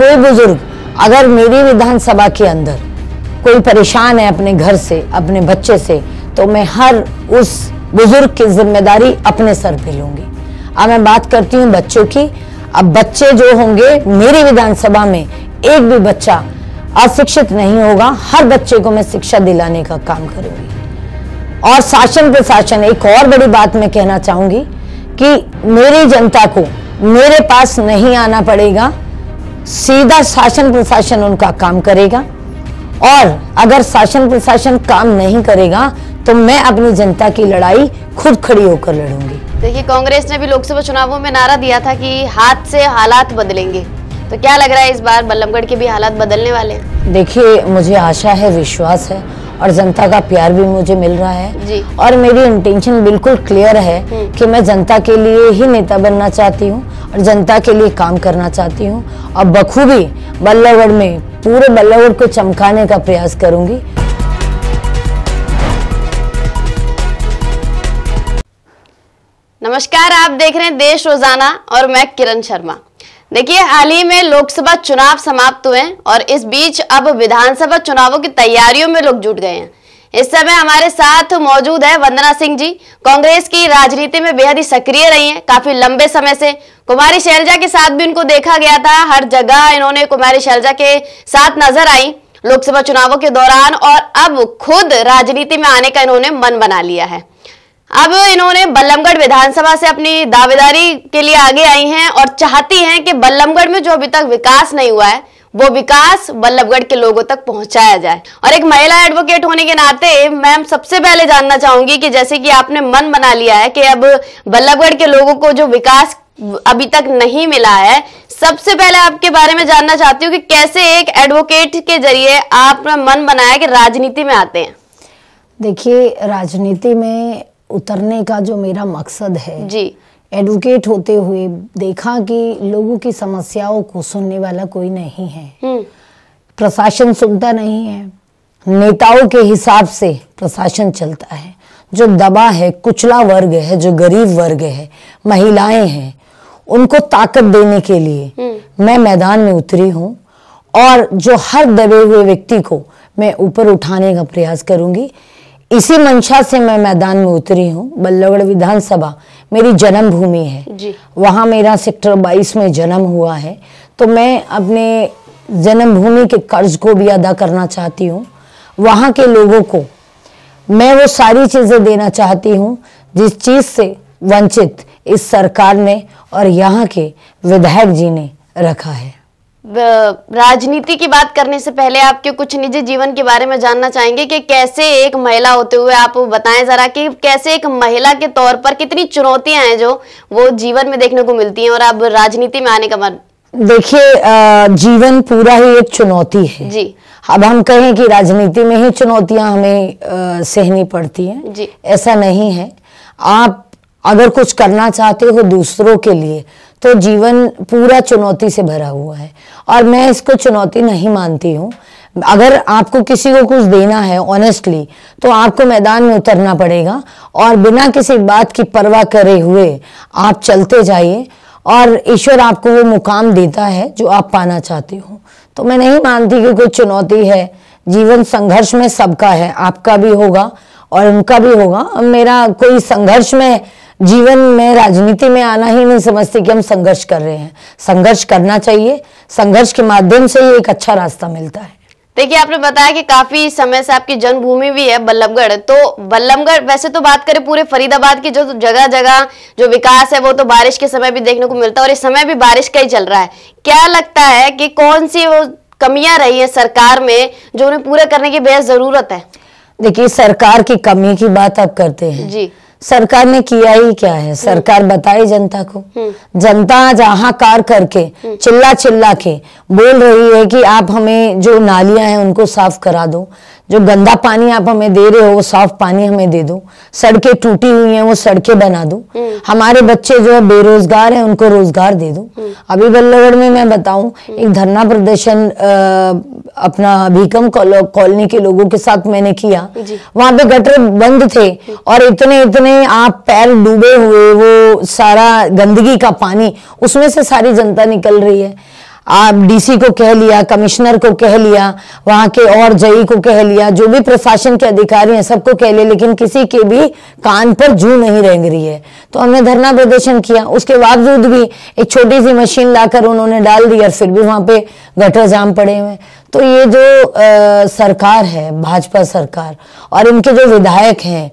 कोई बुजुर्ग अगर मेरी विधानसभा के अंदर कोई परेशान है अपने घर से, अपने बच्चे से, तो मैं हर उस बुजुर्ग की जिम्मेदारी अपने सर पे लूंगी। अब मैं बात करती हूँ बच्चों की। अब बच्चे जो होंगे मेरी विधानसभा में, एक भी बच्चा अशिक्षित नहीं होगा। हर बच्चे को मैं शिक्षा दिलाने का काम करूंगी। और शासन प्रशासन, एक और बड़ी बात मैं कहना चाहूंगी कि मेरी जनता को मेरे पास नहीं आना पड़ेगा, सीधा शासन प्रशासन उनका काम करेगा। और अगर शासन प्रशासन काम नहीं करेगा तो मैं अपनी जनता की लड़ाई खुद खड़ी होकर लड़ूंगी। देखिए, कांग्रेस ने भी लोकसभा चुनावों में नारा दिया था कि हाथ से हालात बदलेंगे, तो क्या लग रहा है इस बार बल्लभगढ़ के भी हालात बदलने वाले हैं? देखिए, मुझे आशा है, विश्वास है और जनता का प्यार भी मुझे मिल रहा है जी। और मेरी इंटेंशन बिल्कुल क्लियर है कि मैं जनता के लिए ही नेता बनना चाहती हूँ और जनता के लिए काम करना चाहती हूँ और बखूबी बल्लभगढ़ में पूरे बल्लभगढ़ को चमकाने का प्रयास करूँगी। नमस्कार, आप देख रहे हैं देश रोजाना और मैं किरण शर्मा। देखिए, हाल ही में लोकसभा चुनाव समाप्त हुए और इस बीच अब विधानसभा चुनावों की तैयारियों में लोग जुट गए हैं। इस समय हमारे साथ मौजूद है वंदना सिंह जी, कांग्रेस की राजनीति में बेहद ही सक्रिय रही हैं काफी लंबे समय से। कुमारी शैलजा के साथ भी इनको देखा गया था, हर जगह इन्होंने कुमारी शैलजा के साथ नजर आई लोकसभा चुनावों के दौरान, और अब खुद राजनीति में आने का इन्होंने मन बना लिया है। अब इन्होंने बल्लभगढ़ विधानसभा से अपनी दावेदारी के लिए आगे आई हैं और चाहती हैं कि बल्लभगढ़ में जो अभी तक विकास नहीं हुआ है वो विकास बल्लभगढ़ के लोगों तक पहुंचाया जाए। और एक महिला एडवोकेट होने के नाते मैम, सबसे पहले जानना चाहूंगी कि जैसे कि आपने मन बना लिया है कि अब बल्लभगढ़ के लोगों को जो विकास अभी तक नहीं मिला है, सबसे पहले आपके बारे में जानना चाहती हूँ कि कैसे एक एडवोकेट के जरिए आपका मन बनाया कि राजनीति में आते हैं? देखिए, राजनीति में उतरने का जो मेरा मकसद है जी, एडवोकेट होते हुए देखा कि लोगों की समस्याओं को सुनने वाला कोई नहीं है, प्रशासन सुनता नहीं है, नेताओं के हिसाब से प्रशासन चलता है। जो दबा है, कुचला वर्ग है, जो गरीब वर्ग है, महिलाएं हैं, उनको ताकत देने के लिए मैं मैदान में उतरी हूँ और जो हर दबे हुए व्यक्ति को मैं ऊपर उठाने का प्रयास करूंगी। इसी मंशा से मैं मैदान में उतरी हूँ। बल्लभगढ़ विधानसभा मेरी जन्मभूमि है जी। वहाँ मेरा सेक्टर 22 में जन्म हुआ है, तो मैं अपने जन्मभूमि के कर्ज को भी अदा करना चाहती हूँ। वहाँ के लोगों को मैं वो सारी चीज़ें देना चाहती हूँ जिस चीज़ से वंचित इस सरकार ने और यहाँ के विधायक जी ने रखा है। राजनीति की बात करने से पहले आपके कुछ निजी जीवन के बारे में जानना चाहेंगे कि कैसे एक महिला होते हुए आप बताएं जरा कि कैसे एक महिला के तौर पर कितनी चुनौतियां हैं जो वो जीवन में देखने को मिलती हैं और आप राजनीति में आने का मन? देखिए, जीवन पूरा ही एक चुनौती है जी। अब हम कहें कि राजनीति में ही चुनौतियां हमें सहनी पड़ती हैं जी, ऐसा नहीं है। आप अगर कुछ करना चाहते हो दूसरों के लिए तो जीवन पूरा चुनौती से भरा हुआ है और मैं इसको चुनौती नहीं मानती हूँ। अगर आपको किसी को कुछ देना है ऑनेस्टली तो आपको मैदान में उतरना पड़ेगा और बिना किसी बात की परवाह करे हुए आप चलते जाइए और ईश्वर आपको वो मुकाम देता है जो आप पाना चाहते हो। तो मैं नहीं मानती कि कोई चुनौती है। जीवन संघर्ष में सबका है, आपका भी होगा और उनका भी होगा। मेरा कोई संघर्ष में जीवन में राजनीति में आना ही नहीं समझती कि हम संघर्ष कर रहे हैं। संघर्ष करना चाहिए, संघर्ष के माध्यम से ही एक अच्छा रास्ता मिलता है। देखिए, आपने बताया कि काफी समय से आपकी जन्मभूमि भी है बल्लभगढ़, तो बल्लभगढ़ वैसे तो बात करें पूरे फरीदाबाद की, जो जगह जगह जो विकास है वो तो बारिश के समय भी देखने को मिलता है और इस समय भी बारिश का ही चल रहा है। क्या लगता है कि कौन सी वो कमियां रही है सरकार में जो उन्हें पूरा करने की बेहद जरूरत है? देखिए, सरकार की कमी की बात आप करते हैं जी। सरकार ने किया ही क्या है? सरकार बताई जनता को। जनता जहां कार करके चिल्ला चिल्ला के बोल रही है कि आप हमें जो नालियां हैं उनको साफ करा दो, जो गंदा पानी आप हमें दे रहे हो वो साफ पानी हमें दे दो, सड़कें टूटी हुई हैं वो सड़कें बना दो, हमारे बच्चे जो बेरोजगार हैं उनको रोजगार दे दो। अभी बल्लभगढ़ में मैं बताऊं, एक धरना प्रदर्शन अपना भीकम कॉलोनी के लोगों के साथ मैंने किया। वहां पे गटर बंद थे और इतने इतने आप पैर डूबे हुए वो सारा गंदगी का पानी उसमें से सारी जनता निकल रही है। आप डीसी को कह लिया, कमिश्नर को कह लिया, वहां के और जई को कह लिया, जो भी प्रशासन के अधिकारी हैं सबको कह लिया, लेकिन किसी के भी कान पर जू नहीं रेंग रही है। तो हमने धरना प्रदर्शन किया, उसके बावजूद भी एक छोटी सी मशीन लाकर उन्होंने डाल दी और फिर भी वहां पे गटर जाम पड़े हुए। तो ये जो सरकार है, भाजपा सरकार, और इनके जो विधायक हैं,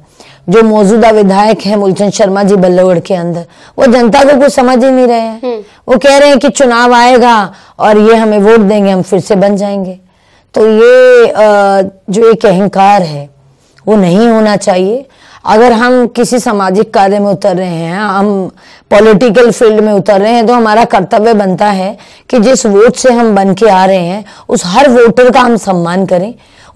जो मौजूदा विधायक हैं मूलचंद शर्मा जी बल्लभगढ़ के अंदर, वो जनता को कुछ समझ ही नहीं रहे हैं। वो कह रहे हैं कि चुनाव आएगा और ये हमें वोट देंगे, हम फिर से बन जाएंगे। तो ये जो एक अहंकार है वो नहीं होना चाहिए। अगर हम किसी सामाजिक कार्य में उतर रहे हैं, हम पॉलिटिकल फील्ड में उतर रहे हैं, तो हमारा कर्तव्य बनता है कि जिस वोट से हम बन के आ रहे हैं उस हर वोटर का हम सम्मान करें,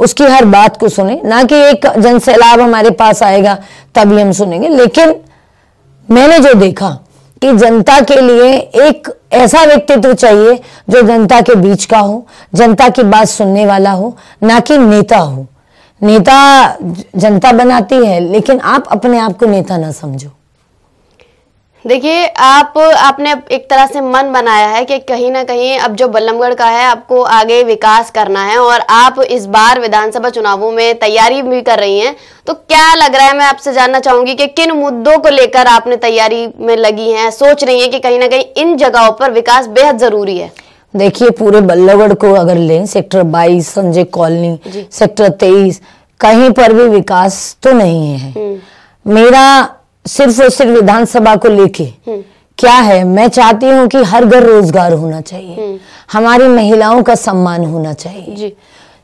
उसकी हर बात को सुने, ना कि एक जनसैलाब हमारे पास आएगा तभी हम सुनेंगे। लेकिन मैंने जो देखा कि जनता के लिए एक ऐसा व्यक्तित्व चाहिए जो जनता के बीच का हो, जनता की बात सुनने वाला हो, ना कि नेता हो। नेता जनता बनाती है, लेकिन आप अपने आप को नेता ना समझो। देखिए, आपने एक तरह से मन बनाया है कि कहीं ना कहीं अब जो बल्लभगढ़ का है आपको आगे विकास करना है, और आप इस बार विधानसभा चुनावों में तैयारी भी कर रही हैं। तो क्या लग रहा है, मैं आपसे जानना चाहूंगी कि किन मुद्दों को लेकर आपने तैयारी में लगी हैं, सोच रही हैं कि कहीं ना कहीं इन जगहों पर विकास बेहद जरूरी है। देखिए, पूरे बल्लभगढ़ को अगर लें, सेक्टर 22 संजय कॉलोनी, सेक्टर 23, कहीं पर भी विकास तो नहीं है। मेरा सिर्फ और सिर्फ विधानसभा को लेके क्या है, मैं चाहती हूँ कि हर घर रोजगार होना चाहिए, हमारी महिलाओं का सम्मान होना चाहिए जी।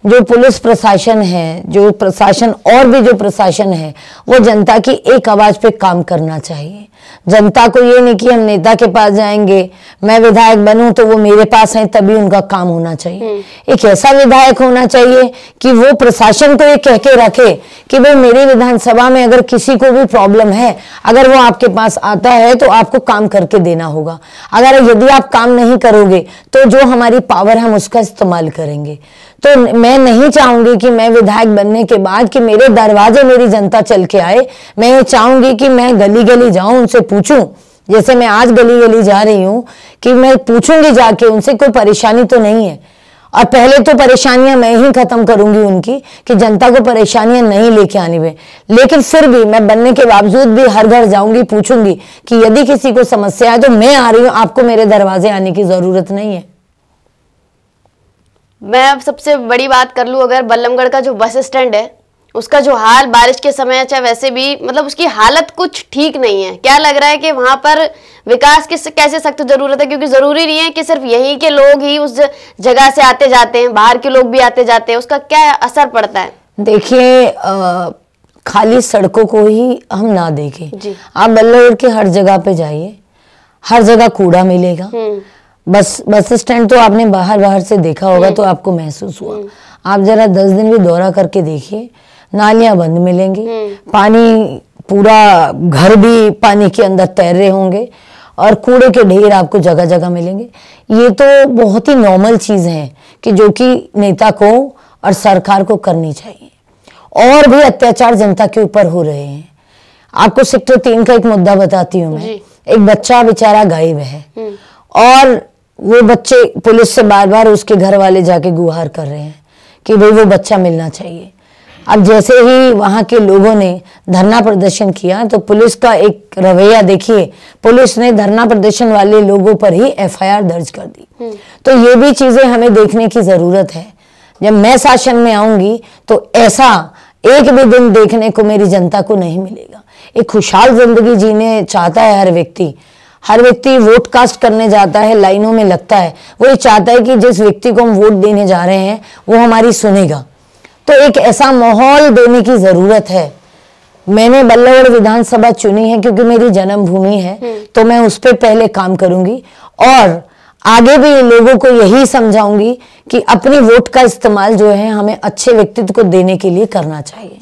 जो पुलिस प्रशासन है, जो प्रशासन और भी जो प्रशासन है, वो जनता की एक आवाज पे काम करना चाहिए। जनता को ये नहीं कि हम नेता के पास जाएंगे, मैं विधायक बनूं तो वो मेरे पास हैं तभी उनका काम होना चाहिए। एक ऐसा विधायक होना चाहिए कि वो प्रशासन को ये कह के रखे कि भाई मेरी विधानसभा में अगर किसी को भी प्रॉब्लम है, अगर वो आपके पास आता है तो आपको काम करके देना होगा, अगर यदि आप काम नहीं करोगे तो जो हमारी पावर हम उसका इस्तेमाल करेंगे। तो मैं नहीं चाहूंगी कि मैं विधायक बनने के बाद कि मेरे दरवाजे मेरी जनता चल के आए। मैं ये चाहूंगी कि मैं गली गली जाऊं, उनसे पूछूं, जैसे मैं आज गली गली जा रही हूं, कि मैं पूछूंगी जाके उनसे कोई परेशानी तो नहीं है, और पहले तो परेशानियां मैं ही खत्म करूंगी उनकी कि जनता को परेशानियां नहीं लेके आनी है। लेकिन फिर भी मैं बनने के बावजूद भी हर घर जाऊंगी, पूछूंगी कि यदि किसी को समस्या है तो मैं आ रही हूं, आपको मेरे दरवाजे आने की जरूरत नहीं है। मैं अब सबसे बड़ी बात कर लूं, अगर बल्लभगढ़ का जो बस स्टैंड है उसका जो हाल, बारिश के समय चाहे वैसे भी, मतलब उसकी हालत कुछ ठीक नहीं है। क्या लग रहा है कि वहां पर विकास की कैसे सख्त जरूरत है, क्योंकि जरूरी नहीं है कि सिर्फ यहीं के लोग ही उस जगह से आते जाते हैं, बाहर के लोग भी आते जाते हैं, उसका क्या असर पड़ता है। देखिए, खाली सड़कों को ही हम ना देखें, आप बल्लभगढ़ के हर जगह पे जाइए, हर जगह कूड़ा मिलेगा। बस स्टैंड तो आपने बाहर से देखा होगा तो आपको महसूस हुआ। आप जरा 10 दिन भी दौरा करके देखिए, नालियां बंद मिलेंगी, पानी पूरा घर भी पानी के अंदर तैर रहे होंगे, और कूड़े के ढेर आपको जगह जगह मिलेंगे। ये तो बहुत ही नॉर्मल चीज है कि जो कि नेता को और सरकार को करनी चाहिए। और भी अत्याचार जनता के ऊपर हो रहे हैं। आपको सेक्टर 3 का एक मुद्दा बताती हूँ मैं। एक बच्चा बेचारा गायब है और वो बच्चे पुलिस से बार बार उसके घर वाले जाके गुहार कर रहे हैं कि भाई वो बच्चा मिलना चाहिए। अब जैसे ही वहाँ के लोगों ने धरना प्रदर्शन किया तो पुलिस का एक रवैया देखिए, पुलिस ने धरना प्रदर्शन वाले लोगों पर ही एफआईआर दर्ज कर दी। तो ये भी चीजें हमें देखने की जरूरत है। जब मैं शासन में आऊंगी तो ऐसा एक भी दिन देखने को मेरी जनता को नहीं मिलेगा। एक खुशहाल जिंदगी जीने चाहता है हर व्यक्ति। हर व्यक्ति वोट कास्ट करने जाता है, लाइनों में लगता है, वो ये चाहता है कि जिस व्यक्ति को हम वोट देने जा रहे हैं वो हमारी सुनेगा। तो एक ऐसा माहौल देने की जरूरत है। मैंने बल्लभगढ़ विधानसभा चुनी है क्योंकि मेरी जन्मभूमि है, तो मैं उस पर पहले काम करूंगी और आगे भी लोगों को यही समझाऊंगी कि अपनी वोट का इस्तेमाल जो है हमें अच्छे व्यक्तित्व को देने के लिए करना चाहिए।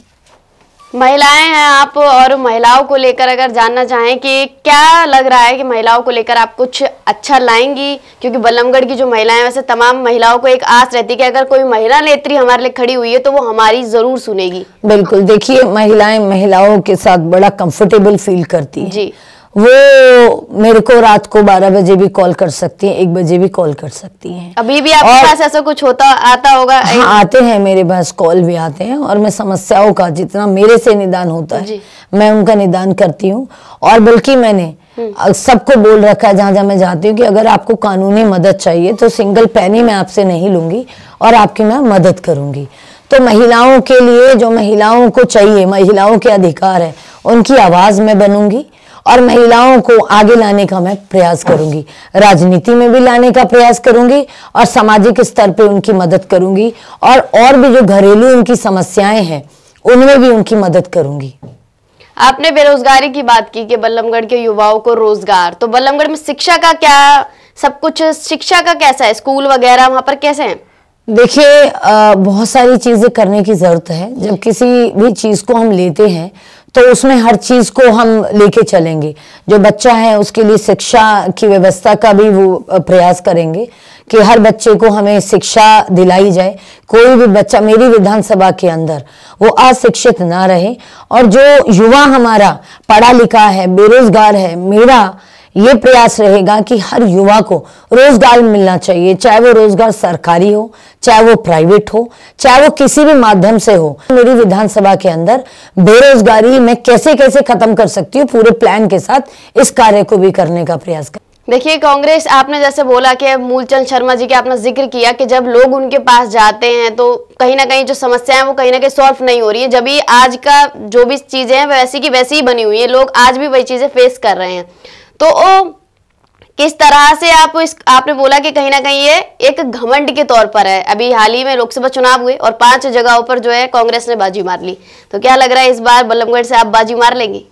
महिलाएं हैं आप, और महिलाओं को लेकर अगर जानना चाहें कि क्या लग रहा है कि महिलाओं को लेकर आप कुछ अच्छा लाएंगी, क्योंकि बल्लभगढ़ की जो महिलाएं, वैसे तमाम महिलाओं को एक आस रहती है कि अगर कोई महिला नेत्री हमारे लिए खड़ी हुई है तो वो हमारी जरूर सुनेगी। बिल्कुल, देखिए, महिलाएं महिलाओं के साथ बड़ा कंफर्टेबल फील करती है जी। वो मेरे को रात को 12 बजे भी कॉल कर सकती हैं, 1 बजे भी कॉल कर सकती हैं। अभी भी आपके पास ऐसा कुछ होता आता होगा? हाँ, आते हैं मेरे पास कॉल भी आते हैं और मैं समस्याओं का जितना मेरे से निदान होता है मैं उनका निदान करती हूँ। और बल्कि मैंने सबको बोल रखा है जहाँ जहाँ मैं जाती हूँ कि अगर आपको कानूनी मदद चाहिए तो सिंगल पैनी मैं आपसे नहीं लूँगी और आपकी मैं मदद करूँगी। तो महिलाओं के लिए जो महिलाओं को चाहिए, महिलाओं के अधिकार है, उनकी आवाज़ मैं बनूंगी और महिलाओं को आगे लाने का मैं प्रयास करूंगी, राजनीति में भी लाने का प्रयास करूंगी और सामाजिक स्तर पे उनकी मदद करूंगी और भी जो घरेलू उनकी समस्याएं हैं उनमें भी उनकी मदद करूंगी। आपने बेरोजगारी की बात की कि बल्लभगढ़ के युवाओं को रोजगार, तो बल्लभगढ़ में शिक्षा का क्या सब कुछ, शिक्षा का कैसा है, स्कूल वगैरह वहाँ पर कैसे है? देखिए बहुत सारी चीज़ें करने की ज़रूरत है। जब किसी भी चीज़ को हम लेते हैं तो उसमें हर चीज़ को हम लेके चलेंगे। जो बच्चा है उसके लिए शिक्षा की व्यवस्था का भी वो प्रयास करेंगे कि हर बच्चे को हमें शिक्षा दिलाई जाए, कोई भी बच्चा मेरी विधानसभा के अंदर वो अशिक्षित ना रहे। और जो युवा हमारा पढ़ा लिखा है, बेरोजगार है, मेरा ये प्रयास रहेगा कि हर युवा को रोजगार मिलना चाहिए, चाहे वो रोजगार सरकारी हो, चाहे वो प्राइवेट हो, चाहे वो किसी भी माध्यम से हो। मेरी विधानसभा के अंदर बेरोजगारी मैं कैसे कैसे खत्म कर सकती हूँ पूरे प्लान के साथ इस कार्य को भी करने का प्रयास कर। देखिए कांग्रेस, आपने जैसे बोला कि मूलचंद शर्मा जी के आपने जिक्र किया कि जब लोग उनके पास जाते हैं तो कहीं ना कहीं जो समस्या है वो कहीं ना कहीं सॉल्व नहीं हो रही है। जब भी आज का जो भी चीजें हैं वैसी की वैसी ही बनी हुई है, लोग आज भी वही चीजें फेस कर रहे हैं। तो किस तरह से आप आपने बोला कि कहीं ना कहीं ये एक घमंड के तौर पर है। अभी हाल ही में लोकसभा चुनाव हुए और 5 जगहों पर जो है कांग्रेस ने बाजी मार ली, तो क्या लग रहा है इस बार बल्लभगढ़ से आप बाजी मार लेंगी?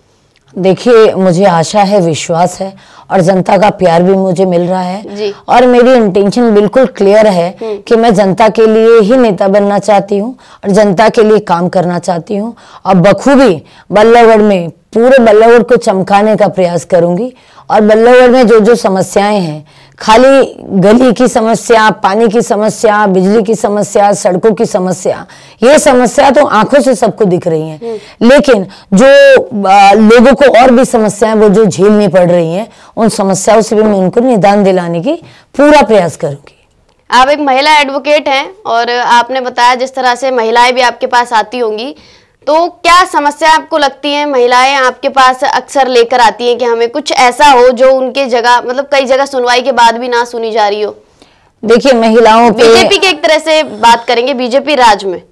देखिए मुझे आशा है, विश्वास है और जनता का प्यार भी मुझे मिल रहा है और मेरी इंटेंशन बिल्कुल क्लियर है कि मैं जनता के लिए ही नेता बनना चाहती हूँ और जनता के लिए काम करना चाहती हूँ और बखूबी बल्लभगढ़ में पूरे बल्लभगढ़ को चमकाने का प्रयास करूंगी। और बल्लभगढ़ में जो जो समस्याएं हैं, खाली गली की समस्या, पानी की समस्या, बिजली की समस्या, सड़कों की समस्या, ये समस्या तो आंखों से सबको दिख रही हैं, लेकिन जो लोगों को और भी समस्याएं वो जो झेलनी पड़ रही हैं उन समस्याओं से भी मैं उनको निदान दिलाने की पूरा प्रयास करूंगी। आप एक महिला एडवोकेट हैं और आपने बताया जिस तरह से महिलाएं भी आपके पास आती होंगी, तो क्या समस्या आपको लगती है महिलाएं आपके पास अक्सर लेकर आती हैं कि हमें कुछ ऐसा हो जो उनके जगह, मतलब कई जगह सुनवाई के बाद भी ना सुनी जा रही हो? देखिए महिलाओं पे बीजेपी के एक तरह से बात करेंगे, बीजेपी राज में,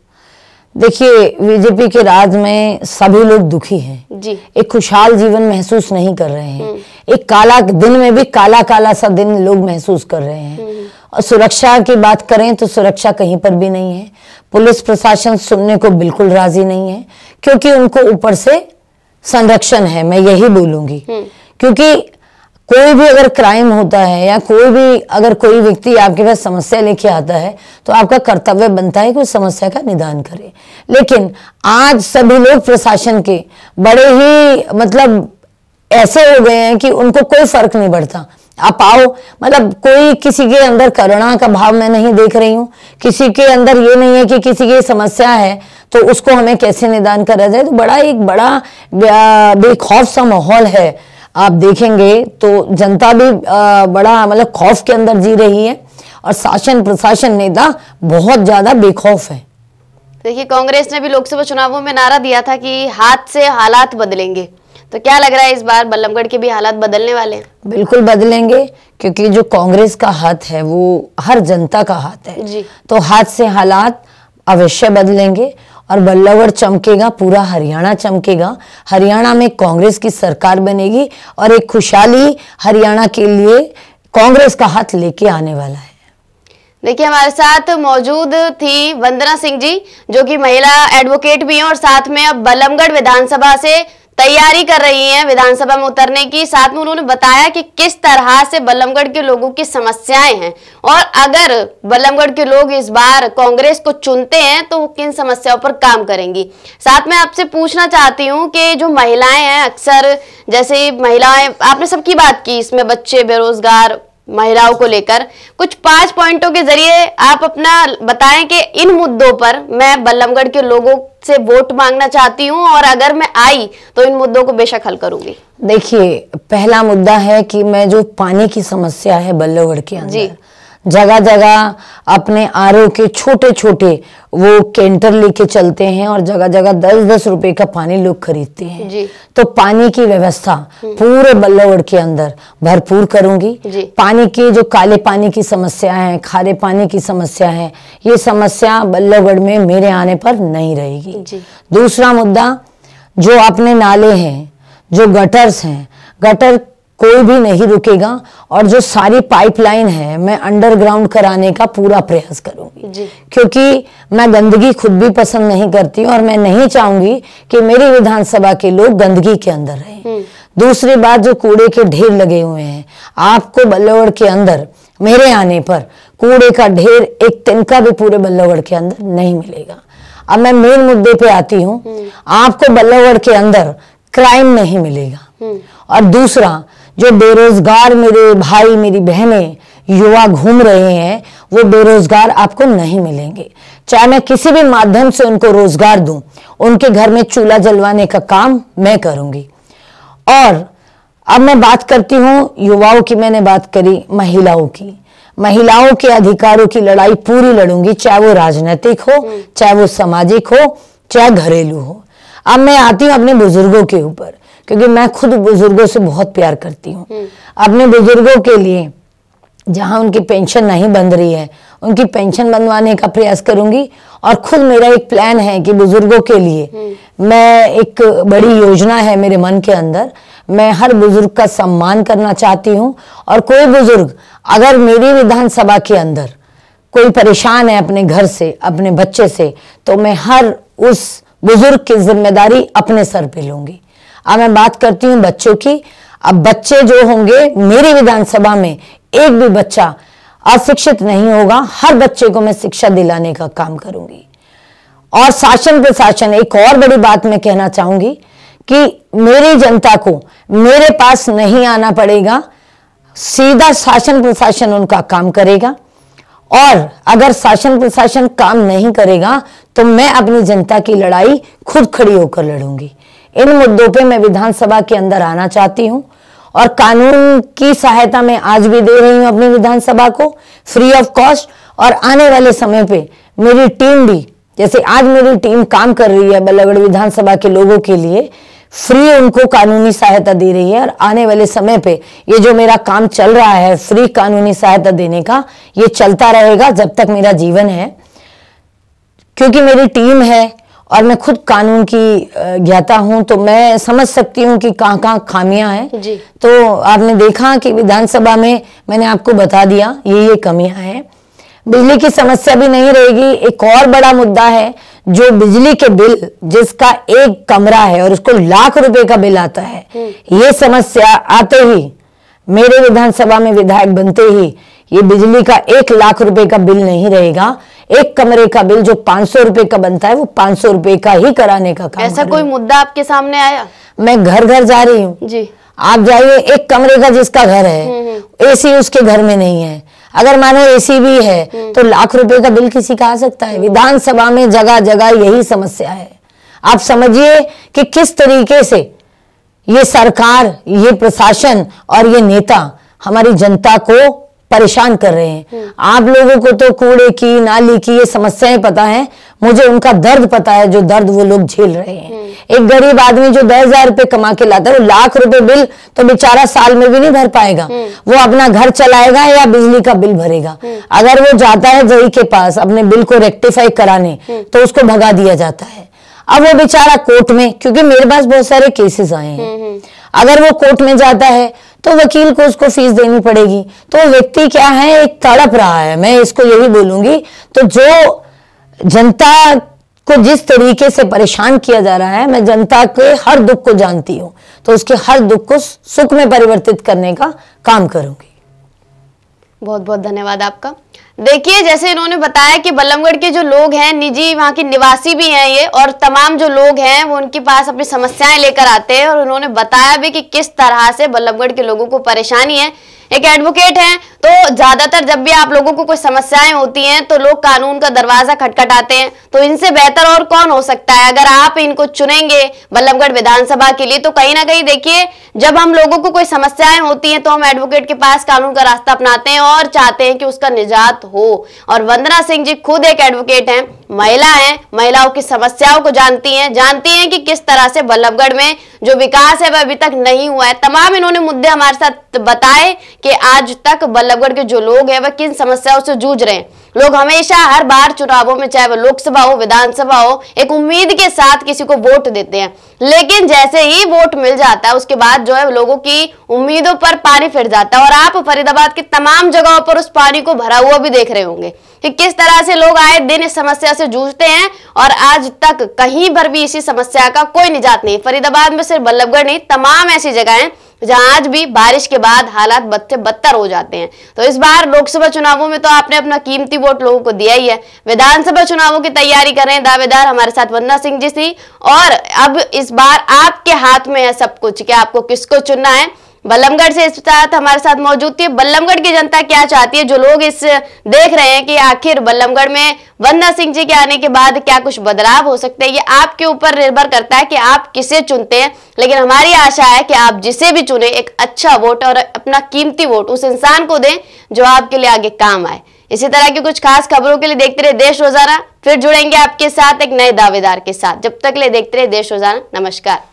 देखिए बीजेपी के राज में सभी लोग दुखी हैं जी, एक खुशहाल जीवन महसूस नहीं कर रहे हैं, एक काला दिन में भी काला काला सा दिन लोग महसूस कर रहे हैं। और सुरक्षा की बात करें तो सुरक्षा कहीं पर भी नहीं है, पुलिस प्रशासन सुनने को बिल्कुल राजी नहीं है क्योंकि उनको ऊपर से संरक्षण है, मैं यही बोलूंगी। क्योंकि कोई भी अगर क्राइम होता है या कोई भी अगर कोई व्यक्ति आपके पास समस्या लेके आता है तो आपका कर्तव्य बनता है कि उस समस्या का निदान करे, लेकिन आज सभी लोग प्रशासन के बड़े ही मतलब ऐसे हो गए हैं कि उनको कोई फर्क नहीं पड़ता। आप आओ, मतलब कोई किसी के अंदर करुणा का भाव मैं नहीं देख रही हूँ, किसी के अंदर ये नहीं है कि किसी की समस्या है तो उसको हमें कैसे निदान करा जाए। तो बड़ा एक बड़ा बेखौफ सा माहौल है, आप देखेंगे तो जनता भी बड़ा मतलब खौफ के अंदर जी रही है और शासन प्रशासन नेता बहुत ज्यादा बेखौफ है। देखिए कांग्रेस ने भी लोकसभा चुनावों में नारा दिया था कि हाथ से हालात बदलेंगे, तो क्या लग रहा है इस बार बल्लभगढ़ के भी हालात बदलने वाले हैं? बिल्कुल बदलेंगे क्योंकि जो कांग्रेस का हाथ है वो हर जनता का हाथ है जी। तो हाथ से हालात अवश्य बदलेंगे और बल्लभगढ़ चमकेगा, पूरा हरियाणा चमकेगा। हरियाणा में कांग्रेस की सरकार बनेगी और एक खुशहाली हरियाणा के लिए कांग्रेस का हाथ लेके आने वाला है। देखिए हमारे साथ मौजूद थी वंदना सिंह जी जो कि महिला एडवोकेट भी हैं और साथ में अब बल्लभगढ़ विधानसभा से तैयारी कर रही हैं विधानसभा में उतरने की। साथ में उन्होंने बताया कि किस तरह से बल्लभगढ़ के लोगों की समस्याएं हैं और अगर बल्लभगढ़ के लोग इस बार कांग्रेस को चुनते हैं तो वो किन समस्याओं पर काम करेंगी। साथ में आपसे पूछना चाहती हूं कि जो महिलाएं हैं, अक्सर जैसे महिलाएं, आपने सबकी बात की, इसमें बच्चे, बेरोजगार, महिलाओं को लेकर कुछ 5 पॉइंटों के जरिए आप अपना बताएं कि इन मुद्दों पर मैं बल्लभगढ़ के लोगों से वोट मांगना चाहती हूं और अगर मैं आई तो इन मुद्दों को बेशक हल करूंगी। देखिए, पहला मुद्दा है कि मैं जो पानी की समस्या है बल्लभगढ़ के अंदर, जगह जगह अपने आरओ के छोटे छोटे वो कैंटर लेके चलते हैं और जगह जगह 10-10 रुपए का पानी लोग खरीदते हैं जी। तो पानी की व्यवस्था पूरे बल्लभगढ़ के अंदर भरपूर करूंगी। पानी के जो काले पानी की समस्या है, खारे पानी की समस्या है, ये समस्या बल्लभगढ़ में मेरे आने पर नहीं रहेगी जी। दूसरा मुद्दा, जो अपने नाले हैं, जो गटर्स हैं, गटर कोई भी नहीं रुकेगा और जो सारी पाइपलाइन है मैं अंडरग्राउंड कराने का पूरा प्रयास करूंगी, क्योंकि मैं गंदगी खुद भी पसंद नहीं करती और मैं नहीं चाहूंगी कि मेरी विधानसभा के लोग गंदगी के अंदर रहें। दूसरी बात, जो कूड़े के ढेर लगे हुए हैं, आपको बल्लभगढ़ के अंदर मेरे आने पर कूड़े का ढेर एक तिनका भी पूरे बल्लभगढ़ के अंदर नहीं मिलेगा। अब मैं मेन मुद्दे पे आती हूँ। आपको बल्लभगढ़ के अंदर क्राइम नहीं मिलेगा और दूसरा, जो बेरोजगार मेरे भाई मेरी बहनें युवा घूम रहे हैं, वो बेरोजगार आपको नहीं मिलेंगे। चाहे मैं किसी भी माध्यम से उनको रोजगार दूं, उनके घर में चूल्हा जलवाने का काम मैं करूंगी। और अब मैं बात करती हूँ युवाओं की, मैंने बात करी महिलाओं की। महिलाओं के अधिकारों की लड़ाई पूरी लड़ूंगी, चाहे वो राजनीतिक हो, चाहे वो सामाजिक हो, चाहे घरेलू हो। अब मैं आती हूँ अपने बुजुर्गों के ऊपर, क्योंकि मैं खुद बुजुर्गों से बहुत प्यार करती हूँ। अपने बुजुर्गों के लिए जहाँ उनकी पेंशन नहीं बन रही है, उनकी पेंशन बनवाने का प्रयास करूंगी। और खुद मेरा एक प्लान है कि बुजुर्गों के लिए मैं एक बड़ी योजना है मेरे मन के अंदर, मैं हर बुजुर्ग का सम्मान करना चाहती हूँ। और कोई बुजुर्ग अगर मेरी विधानसभा के अंदर कोई परेशान है अपने घर से, अपने बच्चे से, तो मैं हर उस बुजुर्ग की जिम्मेदारी अपने सर पे लूंगी। अब मैं बात करती हूँ बच्चों की। अब बच्चे जो होंगे मेरी विधानसभा में, एक भी बच्चा अशिक्षित नहीं होगा, हर बच्चे को मैं शिक्षा दिलाने का काम करूंगी। और शासन प्रशासन, एक और बड़ी बात मैं कहना चाहूंगी कि मेरी जनता को मेरे पास नहीं आना पड़ेगा, सीधा शासन प्रशासन उनका काम करेगा। और अगर शासन प्रशासन काम नहीं करेगा तो मैं अपनी जनता की लड़ाई खुद खड़ी होकर लड़ूंगी। इन मुद्दों पे मैं विधानसभा के अंदर आना चाहती हूँ। और कानून की सहायता मैं आज भी दे रही हूँ अपनी विधानसभा को, फ्री ऑफ कॉस्ट। और आने वाले समय पे मेरी टीम भी, जैसे आज मेरी टीम काम कर रही है बल्लभगढ़ विधानसभा के लोगों के लिए, फ्री उनको कानूनी सहायता दे रही है। और आने वाले समय पे ये जो मेरा काम चल रहा है फ्री कानूनी सहायता देने का, ये चलता रहेगा जब तक मेरा जीवन है, क्योंकि मेरी टीम है और मैं खुद कानून की ज्ञाता हूं, तो मैं समझ सकती हूं कि कहाँ कहाँ खामियां हैं जी। तो आपने देखा कि विधानसभा में मैंने आपको बता दिया ये कमियां हैं। बिजली की समस्या भी नहीं रहेगी। एक और बड़ा मुद्दा है, जो बिजली के बिल, जिसका एक कमरा है और उसको लाख रुपए का बिल आता है, ये समस्या आते ही मेरे विधानसभा में विधायक बनते ही ये बिजली का 1 लाख रुपए का बिल नहीं रहेगा। एक कमरे का बिल जो 500 रुपए का बनता है, वो 500 रुपए का ही कराने का काम। ऐसा कोई मुद्दा आपके सामने आया? मैं घर घर जा रही हूँ जी। आप जाइए, एक कमरे का जिसका घर है, एसी उसके घर में नहीं है, अगर मानो एसी भी है, तो लाख रुपए का बिल किसी का आ सकता है। विधानसभा में जगह जगह यही समस्या है। आप समझिए कि किस तरीके से ये सरकार, ये प्रशासन और ये नेता हमारी जनता को परेशान कर रहे हैं। आप लोगों को तो कूड़े की, नाली की ये समस्याएं पता है, मुझे उनका दर्द पता है, जो दर्द वो लोग झेल रहे हैं। एक गरीब आदमी जो 10,000 रुपए कमा के लाता है, वो लाख रुपए बिल तो बेचारा साल में भी नहीं भर पाएगा। वो अपना घर चलाएगा या बिजली का बिल भरेगा? अगर वो जाता है जई के पास अपने बिल को रेक्टिफाई कराने, तो उसको भगा दिया जाता है। अब वो बेचारा कोर्ट में, क्योंकि मेरे पास बहुत सारे केसेस आए हैं, अगर वो कोर्ट में जाता है तो वकील को उसको फीस देनी पड़ेगी। तो व्यक्ति क्या है, एक तड़प रहा है, मैं इसको यही बोलूंगी। तो जो जनता को जिस तरीके से परेशान किया जा रहा है, मैं जनता के हर दुख को जानती हूँ, तो उसके हर दुख को सुख में परिवर्तित करने का काम करूंगी। बहुत बहुत धन्यवाद आपका। देखिए, जैसे इन्होंने बताया कि बल्लभगढ़ के जो लोग हैं, निजी वहाँ के निवासी भी हैं ये, और तमाम जो लोग हैं वो उनके पास अपनी समस्याएं लेकर आते हैं। और उन्होंने बताया भी कि किस तरह से बल्लभगढ़ के लोगों को परेशानी है। एक एडवोकेट हैं, तो ज्यादातर जब भी आप लोगों को कुछ समस्याएं होती हैं तो लोग कानून का दरवाजा खटखटाते हैं, तो इनसे बेहतर और कौन हो सकता है। अगर आप इनको चुनेंगे बल्लभगढ़ विधानसभा के लिए तो कहीं ना कहीं देखिए जब हम लोगों को कोई समस्याएं होती हैं तो हम एडवोकेट के पास कानून का रास्ता अपनाते हैं और चाहते हैं कि उसका निजात हो। और वंदना सिंह जी खुद एक एडवोकेट हैं, महिला हैं, महिलाओं की समस्याओं को जानती हैं कि किस तरह से बल्लभगढ़ में जो विकास है वह अभी तक नहीं हुआ है। तमाम इन्होंने मुद्दे हमारे साथ बताए कि आज तक बल्लभगढ़ के जो लोग हैं वह किन समस्याओं से जूझ रहे हैं। लोग हमेशा हर बार चुनावों में चाहे वह लोकसभा हो विधानसभा हो एक उम्मीद के साथ किसी को वोट देते हैं, लेकिन जैसे ही वोट मिल जाता है उसके बाद जो है लोगों की उम्मीदों पर पानी फिर जाता है। और आप फरीदाबाद की तमाम जगहों पर उस पानी को भरा हुआ भी देख रहे होंगे कि किस तरह से लोग आए दिन इस समस्या से जूझते हैं और आज तक कहीं पर भी इसी समस्या का कोई निजात नहीं। फरीदाबाद में सिर्फ बल्लभगढ़ नहीं, तमाम ऐसी जगह है जहां आज भी बारिश के बाद हालात बदतर हो जाते हैं। तो इस बार लोकसभा चुनावों में तो आपने अपना कीमती वोट लोगों को दिया ही है, विधानसभा चुनावों की तैयारी कर रहे हैं दावेदार हमारे साथ वंदना सिंह जी थी। और अब इस बार आपके हाथ में है सब कुछ कि आपको किसको चुनना है। बल्लभगढ़ से इस साथ हमारे साथ मौजूद थी, बल्लभगढ़ की जनता क्या चाहती है, जो लोग इस देख रहे हैं कि आखिर बल्लभगढ़ में वंदना सिंह जी के आने के बाद क्या कुछ बदलाव हो सकते हैं, ये आपके ऊपर निर्भर करता है कि आप किसे चुनते हैं। लेकिन हमारी आशा है कि आप जिसे भी चुने एक अच्छा वोट और अपना कीमती वोट उस इंसान को दें जो आपके लिए आगे काम आए। इसी तरह की कुछ खास खबरों के लिए देखते रहे देश रोजाना, फिर जुड़ेंगे आपके साथ एक नए दावेदार के साथ। जब तक ले देखते रहे देश रोजाना। नमस्कार।